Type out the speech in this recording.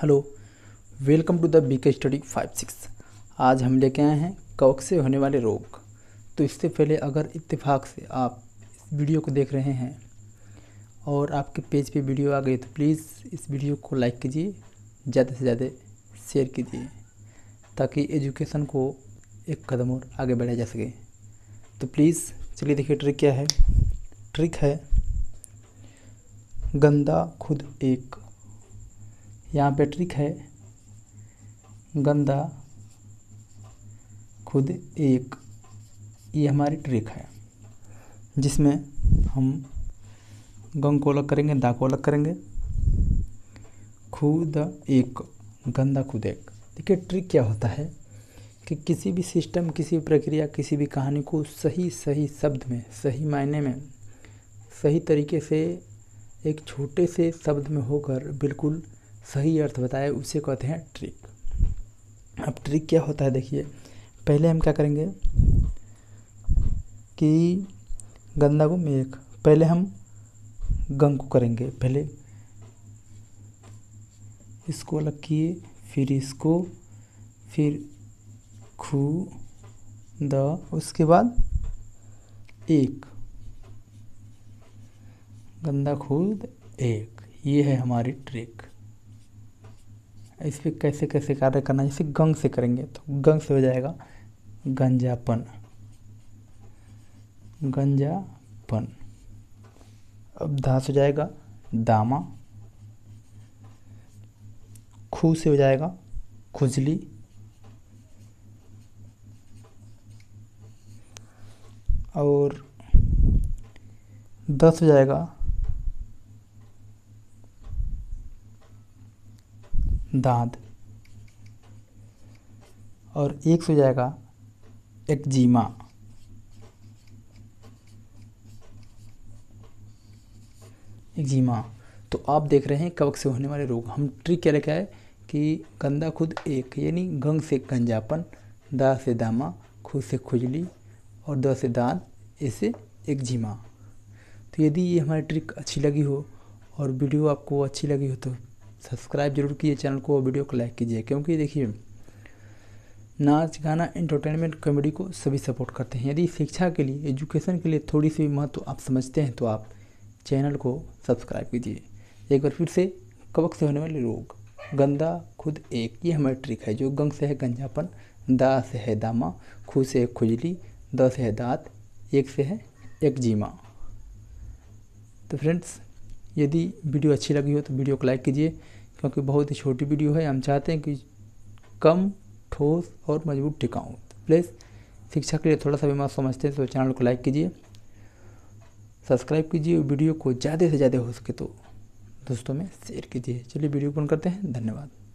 Hello, welcome to the BK study 56। आज हम लेके आए हैं कवक से होने वाले रोग। तो इससे पहले अगर इत्तेफाक से आप इस वीडियो को देख रहे हैं और आपके पेज पे वीडियो आ गई तो प्लीज़ इस वीडियो को लाइक कीजिए, ज़्यादा से ज़्यादा शेयर कीजिए ताकि एजुकेशन को एक कदम और आगे बढ़ाया जा सके। तो प्लीज़ चलिए देखिए ट्रिक क्या है। ट्रिक है गंदा खुद एक। यहाँ पे ट्रिक है गंदा खुद एक। ये हमारी ट्रिक है जिसमें हम गंग को अलग करेंगे, दा को अलग करेंगे, खुद एक, गंदा खुद एक। देखिए ट्रिक क्या होता है कि किसी भी सिस्टम, किसी भी प्रक्रिया, किसी भी कहानी को सही शब्द में, सही मायने में, सही तरीके से एक छोटे से शब्द में होकर बिल्कुल सही अर्थ बताए, उसे कहते हैं ट्रिक। अब ट्रिक क्या होता है देखिए, पहले हम क्या करेंगे कि गंदा को मेक, पहले हम गंग को करेंगे, पहले इसको अलग किए, फिर इसको, फिर खू द, उसके बाद एक, गंदा खुद एक। ये है हमारी ट्रिक। इस पर कैसे कैसे कार्य करना, जैसे गंग से करेंगे तो गंग से हो जाएगा गंजापन, गंजापन। अब धा से हो जाएगा दामा, खू से हो जाएगा खुजली, और दस हो जाएगा दांत, और एक हो जाएगा एक्जिमा, एक्जिमा। तो आप देख रहे हैं कवक से होने वाले रोग। हम ट्रिक क्या लिखा है कि गंदा खुद एक, यानी गंग से गंजापन, दा से दामा, खू से खुजली और द से दांत, ऐसे एक्जिमा। तो यदि ये हमारी ट्रिक अच्छी लगी हो और वीडियो आपको अच्छी लगी हो तो सब्सक्राइब जरूर कीजिए चैनल को और वीडियो को लाइक कीजिए, क्योंकि देखिए नाच, गाना, एंटरटेनमेंट, कॉमेडी को सभी सपोर्ट करते हैं। यदि शिक्षा के लिए, एजुकेशन के लिए थोड़ी सी महत्व आप समझते हैं तो आप चैनल को सब्सक्राइब कीजिए। एक बार फिर से, कवक से होने वाले रोग, गंदा खुद एक, ये हमारी ट्रिक है। जो गंग से है गंजापन, दा से है दामा, खू से है खुजली, द से है दाँत, एक से है एक्जिमा। तो फ्रेंड्स, यदि वीडियो अच्छी लगी हो तो वीडियो को लाइक कीजिए, क्योंकि बहुत ही छोटी वीडियो है। हम चाहते हैं कि कम, ठोस और मजबूत टिकाऊ। तो प्लीज़ शिक्षा के लिए थोड़ा सा भी मत समझते हैं तो चैनल को लाइक कीजिए, सब्सक्राइब कीजिए, वीडियो को ज़्यादा से ज़्यादा हो सके तो दोस्तों में शेयर कीजिए। चलिए वीडियो को बंद करते हैं। धन्यवाद।